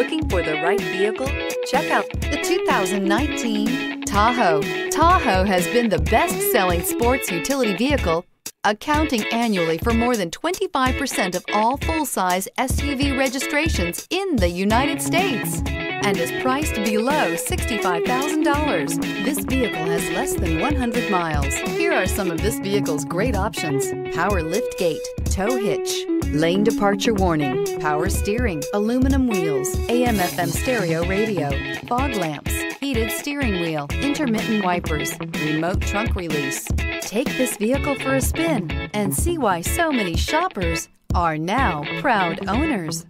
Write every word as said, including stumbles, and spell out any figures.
Looking for the right vehicle? Check out the two thousand nineteen Tahoe. Tahoe has been the best-selling sports utility vehicle, accounting annually for more than twenty-five percent of all full-size S U V registrations in the United States, and is priced below sixty-five thousand dollars. This vehicle has less than one hundred miles. Here are some of this vehicle's great options: power lift gate, tow hitch, lane departure warning, power steering, aluminum wheels, A M F M stereo radio, fog lamps, heated steering wheel, intermittent wipers, remote trunk release. Take this vehicle for a spin and see why so many shoppers are now proud owners.